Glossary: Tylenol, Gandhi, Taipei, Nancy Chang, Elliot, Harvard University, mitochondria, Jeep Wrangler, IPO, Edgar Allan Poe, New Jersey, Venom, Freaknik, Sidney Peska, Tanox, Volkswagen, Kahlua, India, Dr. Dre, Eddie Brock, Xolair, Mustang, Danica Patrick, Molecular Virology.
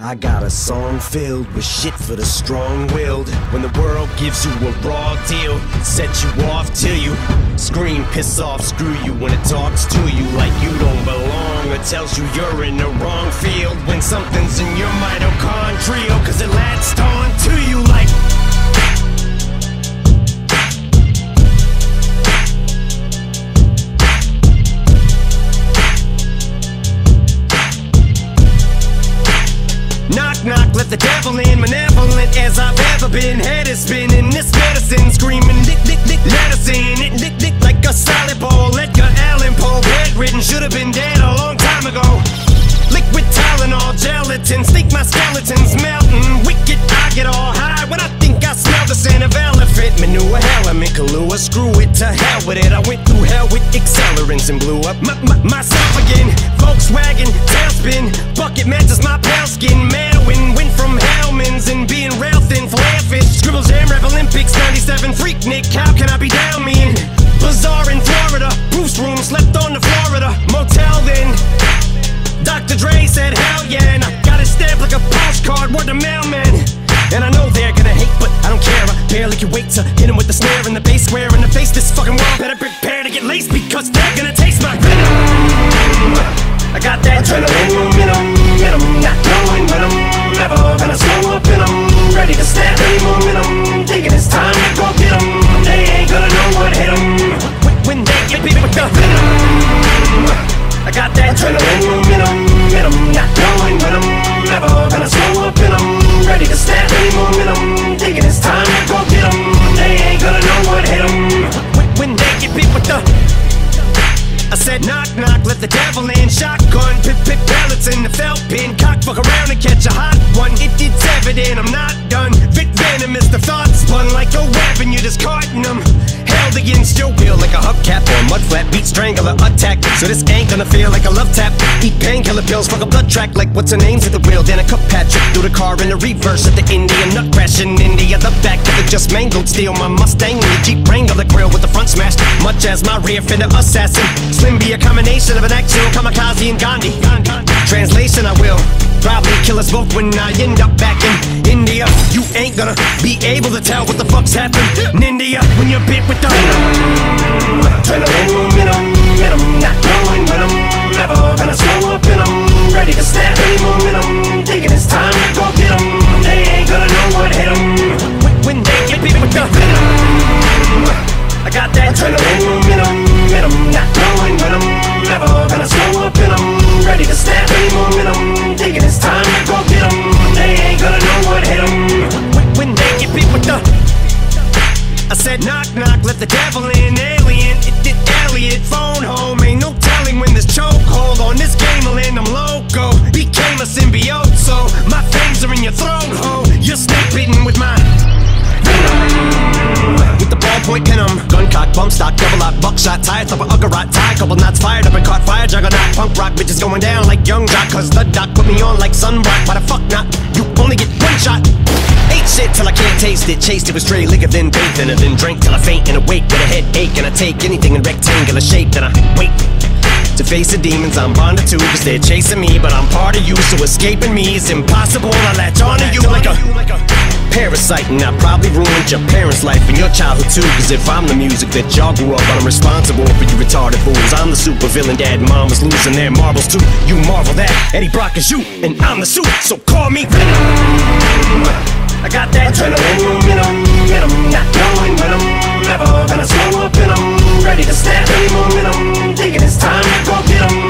I got a song filled with shit for the strong-willed. When the world gives you a raw deal, set you off till you scream, piss off, screw you. When it talks to you like you don't belong, or tells you you're in the wrong field. When something's in your mitochondrial, cause it latched on to you like knock, let the devil in, malevolent as I've ever been. Head is spinning, this medicine screaming, dick, dick, dick, medicine, it, dick, dick, like a salad bowl. Edgar Allan Poe, bedridden, should have been dead a long time ago. Liquid Tylenol, gelatin, sneak my skeletons melting. Wicked, I get all high when I think I smell the scent of elephant manure. Hell, I'm in Kahlua, screw it, to hell with it. I went through hell with accelerants and blew up myself again. Volkswagen, tailspin, bucket matches my pale skin. Freaknik, how can I be down mean? Bazaar in Florida, Bruce room, slept on the Florida motel then. Dr. Dre said hell yeah, and I got it stamped like a postcard, word to mailman. And I know they're gonna hate, but I don't care, I barely can wait to hit him with the snare and the bass square in the face. This fucking world better prepare to get laced, because they're gonna taste my venom. I got that adrenaline in 'em, not knowing when I'm never gonna slow up in 'em, ready to snap any momentum, thinking it's time to go get 'em. They ain't gonna know what hit 'em when they get beat with the venom. I got that adrenaline in 'em, not knowing when I'm never gonna slow up in 'em, ready to snap any momentum, thinking it's time to go get 'em. They ain't gonna know what hit 'em when they get beat with the. I said knock knock, let the devil in. Shotgun, pip pellets in the felt pin. Cock fuck around and catch a hot one. It's evident I'm not done. Venom is the thought spun like a weapon, you're discarding them. Held against your will like a hubcap or a mud flap. Beat strangler attack, so this ain't gonna feel like a love tap. Eat painkiller pills, fuck a blood track like what's her name's at the wheel. Danica Patrick through the car in the reverse at the Indian nut crash in India. The back of the just mangled steel, my Mustang and the Jeep Wrangler, the grill with the front smashed, much as my rear fender assassin. Slim be a combination of an actual kamikaze and Gandhi. Translation, I will probably kill us both when I end up back in India. You ain't gonna be able to tell what the fuck's happened in India when you're bit with the venom. Adrenaline, venom, not knowing when I'm never gonna slow up in 'em, ready to snap any momentum, thinking it's time to go get 'em. They ain't gonna know what hit 'em when they get bit with the venom. I got that adrenaline, venom, not knowing when I'm never gonna slow up in 'em, ready to snap any momentum, thinking it's time to go get 'em. They ain't gonna know what hit 'em when they get bit with the. I said knock knock, let the devil in. Alien, it did Elliot, phone home. Ain't no telling when this chokehold on this game will end. I'm loco, became a symbiote, so my fangs are in your throat, ho. You're snake bitten with my venom, with the ballpoint venom. Gun cock, bump stock, double lock, buckshot, tired up an Uggarot tie, couple knots fired up and caught fire, juggernaut, punk rock, bitches going down like young jock, cause the doc put me on like sunrock. Why the fuck not? You only get one shot. Ate shit till I can't taste it, chased it with stray liquor, then bathed in it, then drank till I faint and awake with a headache. And I take anything in rectangular shape, then I wait to face the demons I'm bonded to, cause they're chasing me, but I'm part of you, so escaping me is impossible. I latch onto you like a parasite, and I probably ruined your parents' life and your childhood too, cause if I'm the music that y'all grew up on, I'm responsible for you retarded fools. I'm the super villain, dad and mom was losing their marbles too. You marvel that Eddie Brock is you, and I'm the suit, so call me Venom. I got that adrenaline in 'em, not knowing when I'm never gonna slow up in 'em, ready to snap any momentum, thinking it's time to go get 'em.